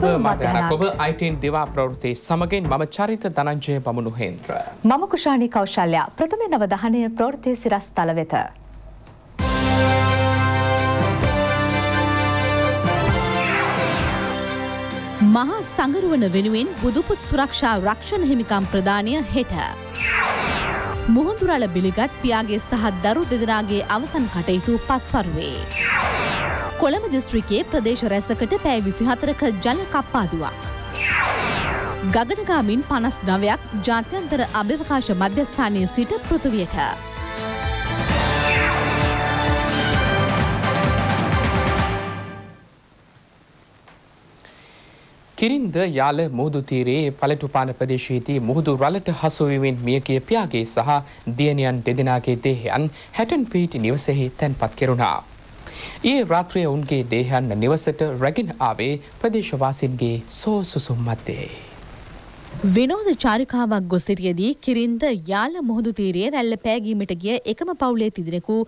प्रवृत्ति समगे मम चरित धनंजय बमुनुहेन्द्र मम कुशाणी कौशल्य प्रथम नवदहनय प्रवृत्ति सिरस्थल वेत මහා සංගරුවන වෙනුවෙන් බුදුපුත් සුරක්ෂා රක්ෂණ හිමිකම් ප්‍රදානය හෙට මුහුදුරළ බිලිගත් පියාගේ සහ දරු දෙදෙනාගේ අවසන් කටයුතු පස්වරුවේ කොළඹ දිස්ත්‍රික්කයේ ප්‍රදේශ රැසකට පැය 24ක ජල කප්පාදුවක් ගගනගාමින් 59ක් ජාත්‍යන්තර අභ්‍යවකාශ මධ්‍යස්ථානයේ සිට පෘථිවියට किरींद याल मुहदू तीरे पलटुपान प्रदेशयेदी मुहदू रलट हसुवीमेन मियगिय पियागे सह दियनियन देदेनागे देहयन हैटन पीट निवसेहि तैनपत केरुणा ඊයේ රාත්‍රියේ उनगे देहयन निवसट रगिन आवे प्रदेशवासिनगे सोसुसुम मते विनोद चारिकावक गोसिरियेदी किरींद याल मुहदू तीरे रल्ल पैगीमीट गिय एकम पवुले तिदिनेकू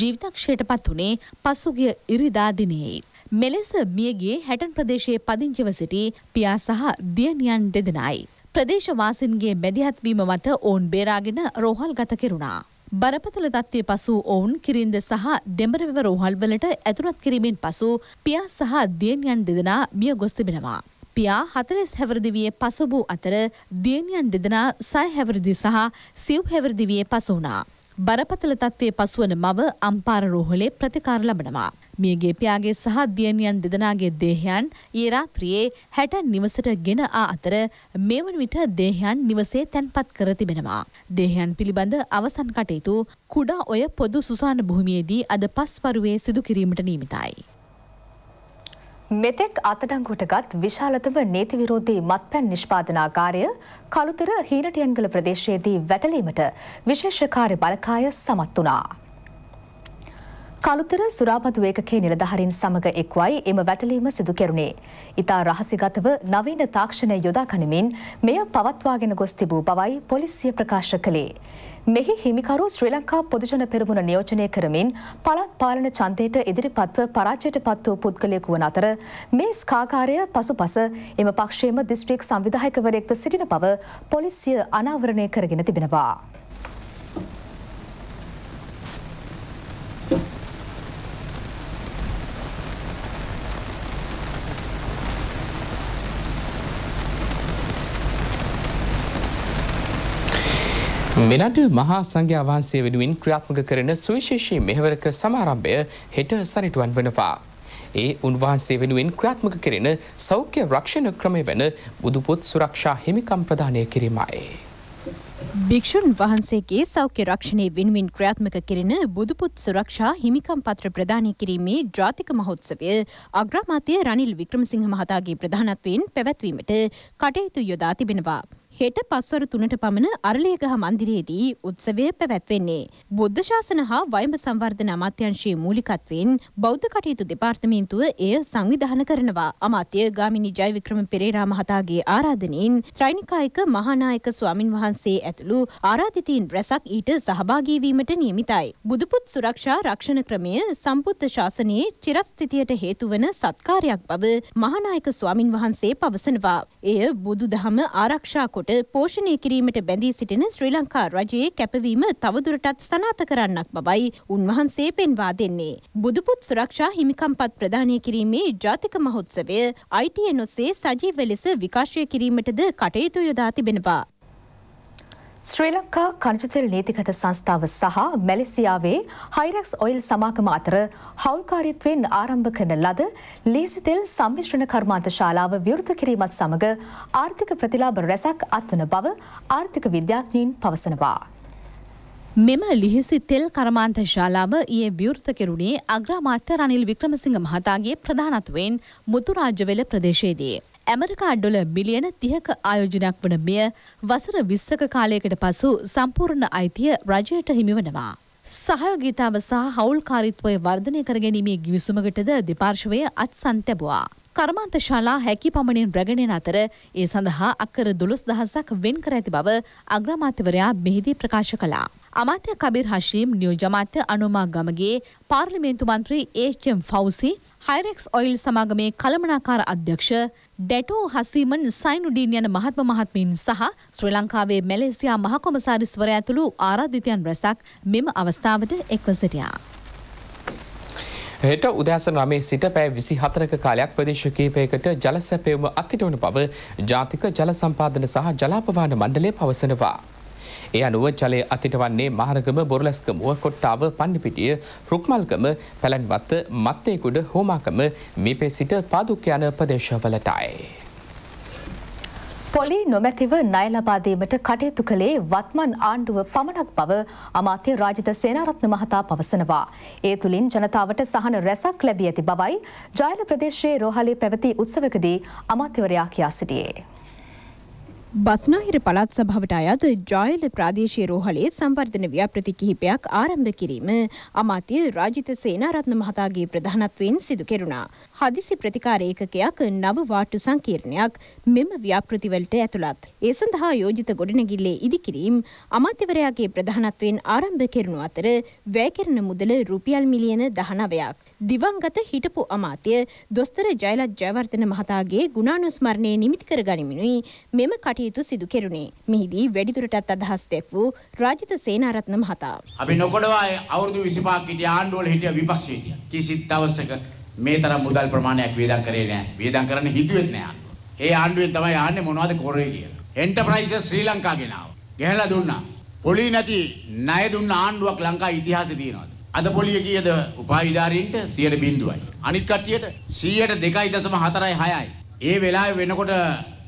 जीवितक्षेयटපත් උනේ පසුගිය ඉරිදා දිනෙයි මෙලෙස මියගේ හැටන් ප්‍රදේශයේ පදිංචිව සිටි පියා සහ දියණියන් දෙදෙනායි ප්‍රදේශවාසින්ගේ බැදිහත් වීම මත ඔවුන් බේරාගෙන රෝහල්ගත කෙරුණා. බරපතල තත්ත්වයේ පසු ඔවුන් කිරින්ද සහ දෙඹරවෙව රෝහල්වලට ඇතුළත් කිරීමෙන් පසු පියා සහ දියණියන් දෙදෙනා මිය ගොස් තිබෙනවා. පියා 40 හැවිරිදිවියේ පසු වූ අතර දියණියන් දෙදෙනා 6 හැවිරිදි සහ සිව් හැවිරිදිවියේ පසු වුණා. බරපතල තත්ත්වයේ පසුවන මව අම්පාර රෝහලේ ප්‍රතිකාර ලබනවා. මියගේ පියාගේ සහ දියණියන් දෙදෙනාගේ දේහයන් ඊයේ රාත්‍රියේ 60 නිවසට ගෙන ආ අතර මේ වන විට දේහයන් නිවසේ තැන්පත් කර තිබෙනවා. දේහයන් පිළිබඳ අවසන් කටයුතු කුඩා ඔය පොදු සුසාන භූමියේදී අද පස්වරුවේ සිදු කිරීමට නියමිතයි. මෙතෙක් අතඩංගුවටගත් විශාලතම නීති විරෝධී මත්පැන් නිෂ්පාදනාකාරය කළුතර හීනටියන්ගල ප්‍රදේශයේදී වැටලීමට විශේෂ කාර්ය බලකාය සමත් වුණා. කළුතර සුරාපතු ඒකකයේ නිලධාරීන් සමග එක්වයි එම වැටලීම සිදු කෙරුණේ. ඉතා රහසිගතව නවීන තාක්ෂණය යොදා ගනිමින් මෙය පවත්වාගෙන ගොස් තිබූ බවයි පොලිසිය ප්‍රකාශ කළේ. මෙහි හිමිකරු ශ්‍රී ලංකා පොදුජන පෙරමුණ නියෝජනය කරමින් පළාත් පාලන ඡන්දයට ඉදිරිපත්ව පරාජයට පත් වූ පුද්ගලයෙකු වන අතර මේ ස්කාකාරය පසුපස එම පක්ෂයේම දිස්ත්‍රික් සංවිධායකවරයෙක්ද සිටින බව පොලිසිය අනාවරණය කරගෙන තිබෙනවා. මෙරට මහා සංඝයා වහන්සේ වෙනුවෙන් ක්‍රියාත්මක කරන සුවිශේෂී මෙහෙවරක සමාරම්භය හෙට සනිටුවන් වෙනවා. ඒ උන්වහන්සේ වෙනුවෙන් ක්‍රියාත්මක කරන සෞඛ්‍ය රක්ෂණ ක්‍රමය වෙන බුදුපොත් සුරක්ෂා හිමිකම් ප්‍රදානය කිරීමයි. භික්ෂුන් වහන්සේගේ සෞඛ්‍ය රක්ෂණය වෙනුවෙන් ක්‍රියාත්මක කරන බුදුපුත් සුරක්ෂා හිමිකම් පත්‍ර ප්‍රදානය කිරීමේ ජාතික මහෝත්සවය අග්‍රාමාත්‍ය රනිල් වික්‍රමසිංහ මහතාගේ ප්‍රධානත්වයෙන් පැවැත්වීමට කටයුතු යොදා තිබෙනවා. හෙට පස්වරු 3ට පමණ අරලියගහ මන්දිරයේදී උත්සවය පැවැත්වෙන්නේ. බුද්ධ ශාසන හා වයඹ සංවර්ධන අමාත්‍යාංශයේ මූලිකත්වයෙන් බෞද්ධ කටයුතු දෙපාර්තමේන්තුව එය සංවිධානය කරනවා. අමාත්‍ය ගාමිණී ජයවික්‍රම පෙරේරා මහතාගේ ආරාධනෙන් ත්‍රිනිකායක මහානායක ස්වාමින් වහන්සේ ඇතුළු ආරාධිතයින් රැසක් ඊට සහභාගී වීමට නියමිතයි. බුදුපුත් සුරක්ෂා රක්ෂණ ක්‍රමය සම්බුද්ධ ශාසනයේ චිරස්ථිතියට හේතු වන සත්කාරයක් බව මහානායක ස්වාමින් වහන්සේ පවසනවා. එය බුදුදහම ආරක්ෂා කොට පෝෂණය කිරීමට බැඳී සිටින ශ්‍රී ලංකා රජයේ කැපවීම තවදුරටත් සනාථ කරන්නක් බවයි උන්වහන්සේ පෙන්වා දෙන්නේ. බුදුපුත් සුරක්ෂා හිමිකම්පත් ප්‍රදානය කිරීමේ ජාතික මහෝත්සවය ITN ඔස්සේ සජීව ලෙස විකාශය කිරීමටද කටයුතු යොදා තිබෙනවා. ශ්‍රී ලංකා කණජ තෙල් නීතිගත සංස්ථාව සහ මැලේසියාවේ හයිරක්ස් ඔයිල් සමාගම අතර හවුල්කාරීත්වයෙන් ආරම්භ කරන ලද ලීසි තෙල් සම්මිශ්‍රණ කර්මාන්ත ශාලාව විවෘත කිරීමත් සමග ආර්ථික ප්‍රතිලාභ රැසක් අත්වන බව ආර්ථික විද්‍යාඥයින් පවසනවා. මෙම ලිහිසි තෙල් කර්මාන්ත ශාලාව ඊයේ විවෘත කෙරුණේ අග්‍රාමාත්‍ය රනිල් වික්‍රමසිංහ මහතාගේ ප්‍රධානත්වයෙන් මුතුරාජවැල ප්‍රදේශයේදී. ඇමරිකා ඩොලර් බිලියන 30ක ආයෝජනයක් වන මෙය වසර 20ක කාලයකට පසු සම්පූර්ණ අයිතිය රජයට හිමිවනවා. සහයෝගීතාව සහ හවුල්කාරීත්වය වර්ධනය කර ගැනීමේ ගිවිසුමකටද දෙපාර්ශවය අත්සන් තැබුවා. කර්මාන්ත ශාලා හැකි පමණින් රැගෙන යන අතර ඒ සඳහා අක්කර 12000ක් වෙන් කර ඇති බව අග්‍රාමාත්‍යවරයා මෙහිදී ප්‍රකාශ කළා. අමාත්‍ය කබීර් හෂීම් නියෝජ්‍ය අමාත්‍ය අනුමා ගමගේ පාර්ලිමේන්තු මන්ත්‍රී HM ෆෞසි හයිරෙක්ස් ඔයිල් සමාගමේ කළමනාකාර අධ්‍යක්ෂ ඩැටෝ හසීමන් සයිනුඩීන් යන මහත්ම මහත්මීන් සහ ශ්‍රී ලංකාවේ මැලේසියා මහ කොමසාරිස්වරයා ඇතුළු ආරාධිතයන් රැසක් මෙම අවස්ථාවට එක්ව සිටියා. හෙට උදෑසන 9 සිට පැය 24ක කාලයක් ප්‍රදේශ කිහිපයකට ජල සැපයීම අත්හිටවන බව ජාතික ජල සම්පාදන සහ ජලාපවාන මණ්ඩලය පවසනවා. ඒ අනුව ජලය අත්හිටවන්නේ මහරගම බොරලැස්කමුව කොට්ටාව පන්නිපිටිය රුක්මල්ගම පැලන්වත්ත මත්තේකුඩ හෝමාකම මේපේ සිට පාදුක් යන ප්‍රදේශවලටයි. පොලි නොමැතිව ණය ලබා දීමට කටයුතු කළේ වත්මන් ආණ්ඩුව පමණක් බව අමාත්‍ය රාජිත සේනාරත්න මහතා පවසනවා. ඒ තුලින් ජනතාවට සහන රැසක් ලැබී ඇති බවයි ජයල ප්‍රදේශයේ රෝහලේ පැවති උත්සවකදී අමාත්‍යවරයා කියා සිටියේ. බස්නාහිර පළාත් සභාවට අයත් ජයල ප්‍රාදේශීය රෝහලේ සංවර්ධන ව්‍යාපෘති කිහිපයක් ආරම්භ කිරීම අමාත්‍ය රාජිත සේනාරත්න මහතාගේ ප්‍රධානත්වයෙන් සිදු කෙරුණා. හදිසි ප්‍රතිකාර ඒකකයක් නව වාට්ටු සංකීර්ණයක් මෙම ව්‍යාපෘති වලට ඇතුළත්. ඒ සඳහා යෝජිත ගොඩනැගිල්ලේ ඉදිකිරීම අමාත්‍යවරයාගේ ප්‍රධානත්වයෙන් ආරම්භ කෙරුණු අතර වැය කරන මුදල රුපියල් මිලියන 19ක්. දිවංගත හිටපු අමාත්‍ය දොස්තර ජයලත් ජයවර්ධන මහතාගේ ගුණානුස්මරණය නිමිති කර ගනිමිනුයි මෙම කටයුතු සිදු කෙරුණේ. මෙහිදී වැඩිදුරටත් අදහස් දෙක් වූ රාජිත සේනාරත්න මහතා අපි නොකොඩවා අවුරුදු 25ක් හිටිය ආණ්ඩුවල හිටිය විපක්ෂයේ හිටිය කිසිත් දවසක මේ තරම් මුදල් ප්‍රමාණයක් වේදම් කරේ නැහැ. වේදම් කරන්න හිතුවෙත් නැහැ ආණ්ඩුව. ඒ ආණ්ඩුවෙන් තමයි ආන්නේ මොනවද කරේ කියලා. එන්ටර්ප්‍රයිසස් ශ්‍රී ලංකා ගෙනාවා. ගෙනලා දුන්නා. පොලි නැති ණය දුන්න ආණ්ඩුවක් ලංකා ඉතිහාසෙ තියෙනවද? අද පොලිය කීයද? උපාධිධාරීන්ට 100.0යි. අනිත් කට්ටියට 102.46යි. ඒ වෙලාවේ වෙනකොට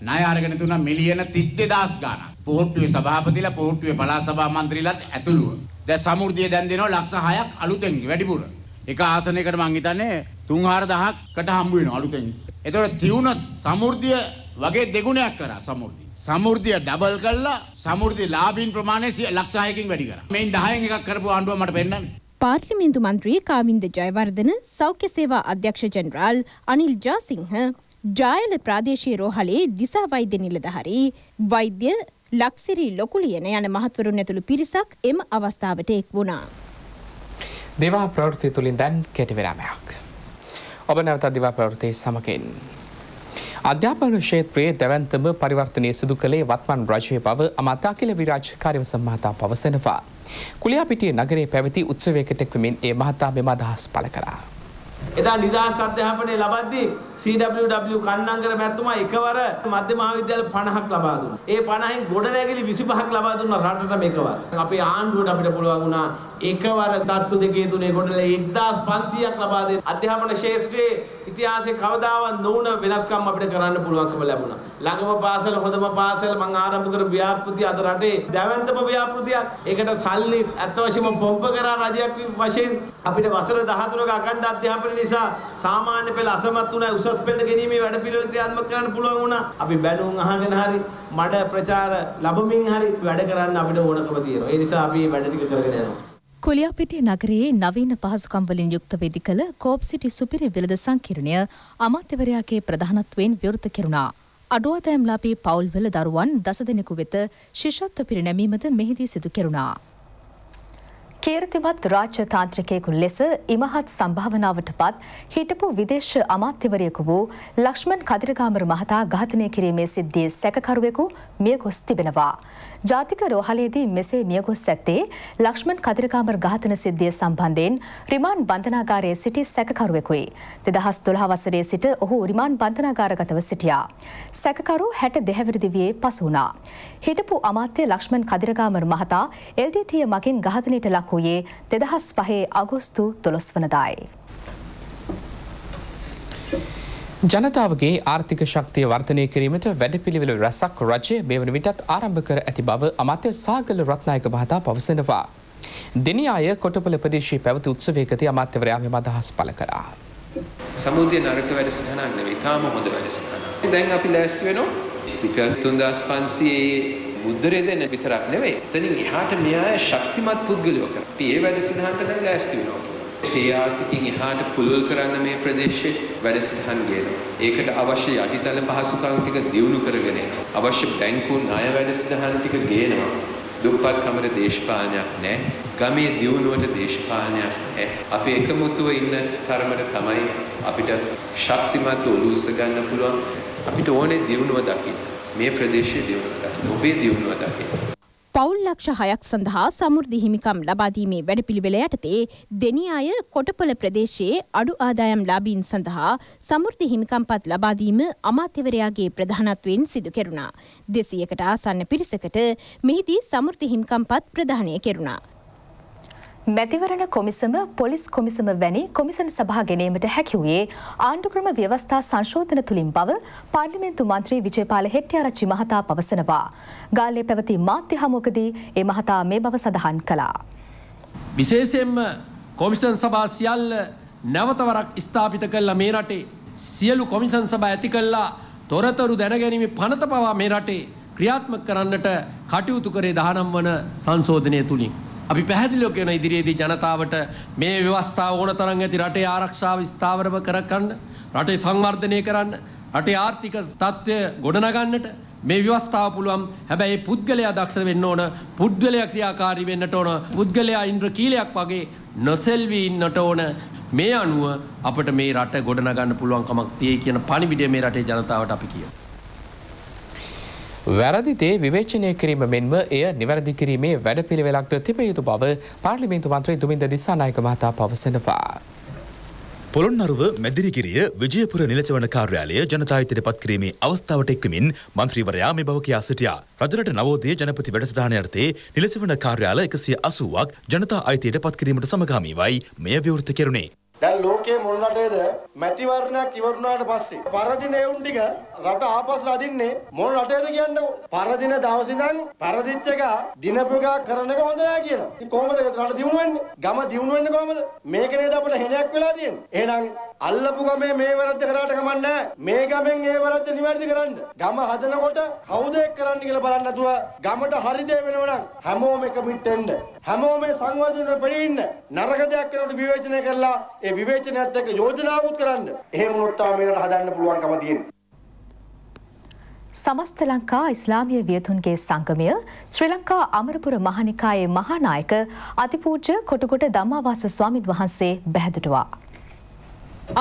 ණය අරගෙන දුන්නා මිලියන 32000 ගාණක්. පොහොට්ටුවේ සභාපතිලා පොහොට්ටුවේ පළාත් සභා මන්ත්‍රීලාත් ඇතුළුව. දැන් සමෘද්ධිය දැන් දෙනවා ලක්ෂ 6ක් අලුතෙන් වැඩිපුර. එක ආසනයකට මං හිතන්නේ 3-4000කට හම්බ වෙනවා අලුතෙන්. ඒතකොට තියුණ සමෘද්ධිය වගේ දෙගුණයක් කරා සමෘද්ධිය. සමෘද්ධිය ඩබල් කළා. සමෘද්ධි ලාභීන් ප්‍රමාණය ලක්ෂ 6කින් වැඩි කරා. මේන් 10න් එකක් කරපු ආණ්ඩුව මට පෙන්නන්න. පාර්ලිමේන්තු මන්ත්‍රී කාමින්ද ජයවර්ධන, සෞඛ්‍ය සේවා අධ්‍යක්ෂ ජෙනරාල් අනිල් ජාසිංහ, ජායල ප්‍රාදේශීය රෝහලේ දිසා වෛද්‍ය නිලධාරි වෛද්‍ය ලක්සිරි ලොකුලියන යන මහත්වරුන් ඇතුළු පිරිසක් එම අවස්ථාවට එක් වුණා. දිවා ප්‍රවෘත්ති තුලින් දැන් කෙටි විරාමයක්. ඔබ නැවතත් දිවා ප්‍රවෘත්ති සමගින්. අධ්‍යාපන ක්ෂේත්‍රයේ දැවැන්තම පරිවර්තනය සිදු කළේ වත්මන් රජයේ බව අමාත්‍ය අකිල විරාජ් කාර්යවසම් මහතා පවසනවා. කුලියාපිටිය නගරයේ පැවති උත්සවයකට එක්වමින් ඒ මහතා මෙම අදහස් පළ කළා. එදා නිදහස් අධ්‍යාපනය ලබද්දී CWW කන්නංගර මැතිතුමා එකවර මධ්‍ය මහාවිද්‍යාල 50ක් ලබා දුන්නා. ඒ 50න් ගොඩනැගිලි 25ක් ලබා දුන්නා රටට මේකවර. අපේ ආණ්ඩුවට අපිට පුළුවන් වුණා එකවර තට්ටු දෙකේ තුනේ ගොඩනැගිලි 1500ක් ලබා දෙන්න. අධ්‍යාපන ශාස්ත්‍රයේ ඉතිහාසයේ කවදාවත් නොවුන වෙනස්කම් අපිට කරන්න පුළුවන්කම ලැබුණා. ළඟම පාසල හොඳම පාසල මම ආරම්භ කරපු ව්‍යාපෘතිය අද රටේ දැවැන්තම ව්‍යාපෘතියක්. ඒකට සල්ලි අත්වශයෙන්ම පොම්ප කරා රජයක් වශයෙන් අපිට වසර 13ක අඛණ්ඩ අධ්‍යාපන නිසා සාමාන්‍ය පෙළ අසමත් වුණා. සස්පෙන්ඩ් ගැනීමේ වැඩපිළිවෙල ක්‍රියාත්මක කරන්න පුළුවන් වුණා. අපි බැනුම් අහගෙන හරි මඩ ප්‍රචාර ලැබමින් හරි වැඩ කරන්න අපිට ඕනකම තියෙනවා. ඒ නිසා අපි වැඩ ටික කරගෙන යනවා. කුලියාපිටිය නගරයේ නවීන පහසුකම් වලින් යුක්ත වේදි කළ කෝප් සිටි සුපිරි විලද සංකීර්ණය අමාත්‍යවරයාගේ ප්‍රධානත්වයෙන් විවෘත කෙරුණා. අඩුවාදෑම්ලාපී පවුල්වල දරුවන් 10 දෙනෙකු වෙත ශිෂ්‍යත්ව පිරිනැමීමද මෙහිදී සිදු කෙරුණා. කීර්තිමත් රාජ්‍ය තාන්ත්‍රිකයෙකු ලෙස ඉමහත් සම්භාවනාවට පත් හිටපු විදේශ අමාත්‍යවරයෙකු වූ ලක්ෂ්මන් කදිරගාමර මහතා ඝාතනය කිරීමේ සිද්ධියේ සැකකරුවෙකු මියගොස් තිබෙනවා. ජාතික රෝහලේදී මෙසේ මියගොස් ඇත්තේ ලක්ෂ්මන් කදිරගාමර ඝාතන සිද්ධිය සම්බන්ධයෙන් රිමාන්ඩ් බන්ධනාගාරයේ සිටි සැකකරුවෙකුයි. 2012 වසරේ සිට ඔහු රිමාන්ඩ් බන්ධනාගාරගතව සිටියා. සැකකරු 62 වෙනි දිවියේ පසු වුණා. හිටපු අමාත්‍ය ලක්ෂ්මන් කදිරගාමර මහතා LTTE මගින් ඝාතනයට ලක් වූයේ 2005 අගෝස්තු 12 වනදායි. ජනතාවගේ ආර්ථික ශක්තිය වර්ධනය කිරීමට වැඩපිළිවෙළ රැසක් රජය මෙවන විටත් ආරම්භ කර ඇති බව අමාත්‍ය සාගල රත්නායක මහතා පවසනවා. දෙනියාය කොටපල ප්‍රදේශයේ පැවති උත්සවයකදී අමාත්‍යවරයා මෙම අදහස් පළ කරා. සමුදේ නරක වැඩසටහනක් නෙවෙයි, තාම හොඳ වැඩසටහනක්. දැන් අපි ලෑස්ති වෙනවා රුපියල් 3500 මුද්දරේ දෙන විතරක් නෙවෙයි. එතනින් එහාට මෙයා ශක්තිමත් පුද්ගලයෝ කරා. පී ඒ වැඩසටහනට දැන් ලෑස්ති වෙනවා. ඒ ආර්ථිකයෙන් එහාට පුළුල් කරන්න මේ ප්‍රදේශයේ වැඩසටහන් ගේනවා. ඒකට අවශ්‍ය යටිතල පහසුකම් ටික දියුණු කරගෙන යනවා. අවශ්‍ය බැංකු ණය වැඩසටහන් ටික ගේනවා. දුප්පත් කමර දේශපාලනයක් නැහැ. ගමේ දියුණුවට දේශපාලනයක් නැහැ. අපි එකමුතුව ඉන්න තරමට තමයි අපිට ශක්තිමත් ඔලූස ගන්න පුළුවන්. අපිට ඕනේ දියුණුව දකින්න මේ ප්‍රදේශයේ දියුණුව දකින්න ඔබේ දියුණුව දකින්න පෞල් ලක්ෂ 6ක් සඳහා සමෘද්ධි හිමිකම් ලබා දීමේ වැඩපිළිවෙල යටතේ දෙනියාය කොටපොළ ප්‍රදේශයේ අඩු ආදායම් ලාභීන් සඳහා සමෘද්ධි හිමිකම්පත් ලබා දීම අමාත්‍යවරයාගේ ප්‍රධානත්වයෙන් සිදු කෙරුණා 200කට ආසන්න පිරිසකට මෙහිදී සමෘද්ධි හිමිකම්පත් ප්‍රදානය කෙරුණා මැතිවරණ කොමිසම පොලිස් කොමිසම වැනි කොමිසම් සභා ගෙනීමට හැකි වූයේ ආණ්ඩුක්‍රම ව්‍යවස්ථා සංශෝධන තුලින් බව පාර්ලිමේන්තු මන්ත්‍රී විජේපාල හෙට්ටිආරච්චි මහතා පවසනවා. ගාල්ලේ පැවති මාධ්‍ය හමුවකදී ඒ මහතා මේ බව සඳහන් කළා. විශේෂයෙන්ම කොමිසම් සභා සියල්ල නැවතවරක් ස්ථාපිත කළ මේ රටේ සියලු කොමිසම් සභා ඇති කළා තොරතුරු දැනගැනීමේ පනත පවා මේ රටේ ක්‍රියාත්මක කරන්නට කටයුතු කරේ 19 වන සංශෝධනය තුලින්. අපි පැහැදිලිව කියන ඉදිරියේදී ජනතාවට මේ ව්‍යවස්ථාව ඕන තරම් ඇති රටේ ආරක්ෂාව ස්ථාවරව කරගන්න රටේ සංවර්ධනය කරන්න රටේ ආර්ථික තත්ත්වය ගොඩනගන්නට මේ ව්‍යවස්ථාව පුළුවන් හැබැයි පුද්ගලයා දක්ෂ වෙන්න ඕන පුද්ගලයා ක්‍රියාකාරී වෙන්නට ඕන පුද්ගලයා ඉන්ද්‍රකීලයක් වගේ නොසෙල්වී ඉන්නට ඕන මේ අනුව අපිට මේ රට ගොඩනගන්න පුළුවන් කමක් තියෙයි කියන පණිවිඩය මේ රටේ ජනතාවට අපි කියනවා වැරදිතේ විවේචනය කිරීම මෙන්ම එය නිවැරදි කිරීමේ වැඩපිළිවෙලක්ද තිබිය යුතු බව පාර්ලිමේන්තු මන්ත්‍රී දුමින්ද දිසානායක මහතා පවසනවා. පොළොන්නරුව මැදිරිගිරිය විජයපුර නිලසවන කාර්යාලය ජනතා හිතට පත් කිරීමේ අවස්ථාවට එක්වමින් මන්ත්‍රීවරයා මේ බව කියා සිටියා. රජරට නවෝදය ජනපති වැඩසටහන යටතේ නිලසවන කාර්යාල 180ක් ජනතා අයිතියට පත් කිරීමට සමගාමීවයි මෙය විවෘත කෙරුණේ. දැන් ලෝකයේ මුල් රටේද මැතිවරණයක් ඉවර වුණාට පස්සේ පරදින එවුන් ටික රට ආපස් රදින්නේ මුල් රටේද කියන්නේ පරදින දවස් ඉඳන් පරදිච්ච එක දිනපුගා කරන එක හොඳ නෑ කියලා. ඉතින් කොහොමද රට දියුණු වෙන්නේ? ගම දියුණු වෙන්නේ කොහොමද? මේක නේද අපිට හෙණයක් වෙලා තියෙන්නේ. එහෙනම් අල්ලපු ගමේ මේ වැරද්ද කරාට කමක් නෑ. මේ ගමෙන් ඒ වැරද්ද නිවැරදි කරන්න. ගම හදනකොට කවුද ඒක කරන්න කියලා බලන්න නැතුව ගමට හරි දේ වෙනවනම් හැමෝම කමිට් වෙන්න. හැමෝම සංවර්ධනය වෙපෙන්නේ ඉන්න. නරක දෙයක් වෙනකොට විවේචනය කරලා විවේචනයත් එක්ක යෝජනාවකුත් කරන්න. එහෙම වුණොත් තමයි මේකට හදන්න පුළුවන්කම තියෙන්නේ. සමස්ත ලංකා ඉස්ලාමීය වියතුන්ගේ සංගමය ශ්‍රී ලංකා අමරපුර මහානිකායේ මහානායක අතිපූජ්‍ය කොටුගොඩ ධම්මාවාස ස්වාමින් වහන්සේ බැහැදුටුවා.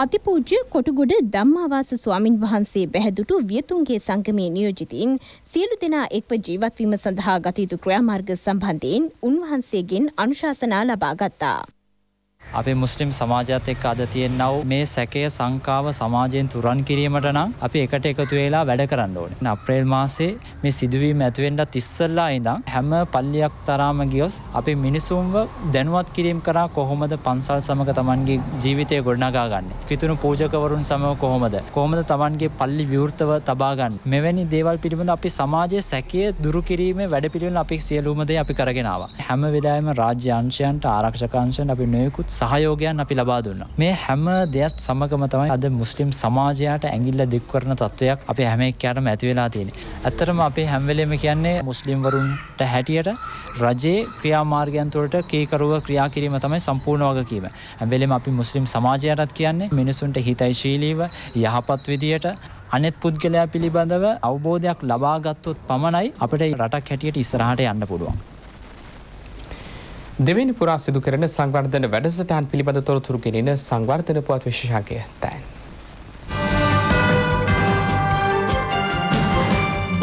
අතිපූජ්‍ය කොටුගොඩ ධම්මාවාස ස්වාමින් වහන්සේ බැහැදුටු වියතුන්ගේ සංගමයේ නියෝජිතින් සියලු දෙනා එක්ව ජීවත් වීම සඳහා ගත යුතු ක්‍රියාමාර්ග සම්බන්ධයෙන් උන්වහන්සේගෙන් අනුශාසනා ලබා ගත්තා. අපේ මුස්ලිම් සමාජයත් එක්ක අද තියෙනව මේ සැකය සංකාව සමාජයෙන් තුරන් කිරීමට නම් අපි එකට එකතු වෙලා වැඩ කරන්න ඕනේ. අප්‍රේල් මාසේ මේ සිදුවීම ඇති වෙන්නත් ඉස්සෙල්ලා ඉඳන් හැම පල්ලියක් තරම ගියොත් අපි මිනිසුන්ව දැනුවත් කිරීම කරා කොහොමද පන්සල් සමග Tamanගේ ජීවිතය ගොඩනගා ගන්න. කිතුණු පූජකවරුන් සමග කොහොමද Tamanගේ පල්ලි විවෘතව තබා ගන්න. මෙවැනි දේවල් පිළිබඳ අපි සමාජයේ සැකය දුරු කිරීමේ වැඩපිළිවෙල අපි සියලුම දේ අපි කරගෙන ආවා. හැම වෙලාවෙම රාජ්‍ය අංශයන්ට ආරක්ෂක අංශයන් අපි නොයෙකුත් සහයෝගයන් අපි ලබා දුන්නා. මේ හැම දෙයක් සමගම තමයි අද මුස්ලිම් සමාජයට ඇඟිල්ල දික් කරන තත්වයක් අපේ හැම එක්කටම ඇති වෙලා තියෙන්නේ. ඇත්තටම අපේ හැම වෙලෙම කියන්නේ මුස්ලිම් වරුන්ට හැටියට රජයේ ක්‍රියාමාර්ගයන් තුළට කීකරුව ක්‍රියා කිරීම තමයි සම්පූර්ණ වගකීම. හැම වෙලෙම අපි මුස්ලිම් සමාජයටත් කියන්නේ මිනිසුන්ට හිතයිශීලීව යහපත් විදියට අනෙත් පුද්ගලයා පිළිබඳව අවබෝධයක් ලබා ගත්තොත් පමණයි අපිට රටක් හැටියට ඉස්සරහට යන්න පුළුවන්. දෙවෙනි පුරා සිදු කරන සංවර්ධන වැඩසටහන් පිළිබඳ තොරතුරු ගෙනෙන සංවර්ධන පුවත් විශේෂකය තැන්.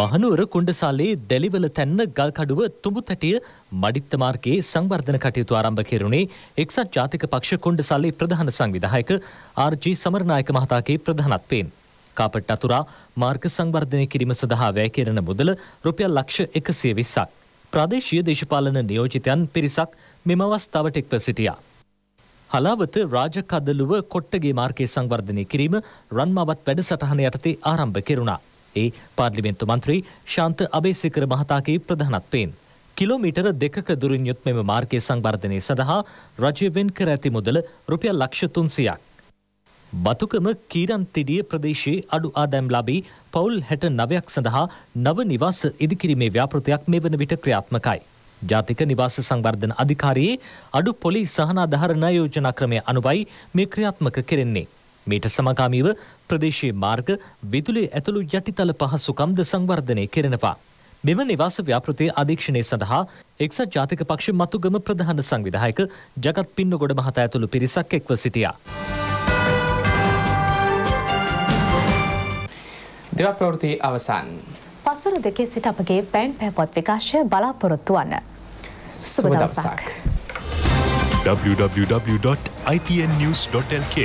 මහනුවර කුණ්ඩසාලේ දෙලිවල තැන්න ගල්කඩුව තුඹුතැටිය මඩිත්ත මාර්ගයේ සංවර්ධන කටයුතු ආරම්භ කෙරුණේ එක්සත් ජාතික පක්ෂ කුණ්ඩසාලේ ප්‍රධාන සංවිධායක ආර්.ජී. සමරනායක මහතාගේ ප්‍රධානත්වයෙන්. කාපට් අතුරා මාර්ග සංවර්ධනය කිරීම සඳහා වැය කෙරෙන මුදල රුපියල් ලක්ෂ 120ක්. ප්‍රාදේශීය දේශපාලන නියෝජිතයන් පිරිසක් මෙම අවස්ථාවට එක්ව සිටියා. හලාවත රාජකදළුව කොට්ටගේ මාර්ගයේ සංවර්ධනය කිරීම රන්මාවත් වැඩසටහන යටතේ ආරම්භ කෙරුණා. ඒ පාර්ලිමේන්තු මන්ත්‍රී ශාන්ත අබේසේකර මහතාගේ ප්‍රධානත්වයෙන් කිලෝමීටර 2ක දුරින් යුත් මෙම මාර්ගයේ සංවර්ධනය සඳහා රජය වෙන් කර ඇති මුදල රුපියල් ලක්ෂ 300ක්. බතුකම කීරන්තිඩිය ප්‍රදේශයේ අඩු ආදායම් ලාභී පවුල් 69ක් සඳහා නව නිවාස ඉදිකිරීමේ ව්‍යාපෘතියක් මේ වන විට ක්‍රියාත්මකයි. ජාතික නිවාස සංවර්ධන අධිකාරියේ අඩු පොලි සහනාධාරණ යෝජනා ක්‍රමය අනුවයි මේ ක්‍රියාත්මක කෙරෙන්නේ. මේට සමගාමීව ප්‍රදේශයේ මාර්ග විදුලි ඇතුළු යටිතල පහසුකම්ද සංවර්ධනය කෙරෙනවා. මෙම නිවාස ව්‍යාපෘතියේ අධීක්ෂණය සඳහා එක්සත් ජාතික පක්ෂ මතුගම ප්‍රධාන සංවිධායක ජගත් පින්නගොඩ මහතා ඇතුළු පිරිසක් එක්ව සිටියා. දෙව ප්‍රවෘත්ති අවසන්. පසුර දෙකේ සිට අපගේ පෑන් පැපොත් විකාශය බලාපොරොත්තු වන්න. සුබ දවසක්. www.ipnnews.lk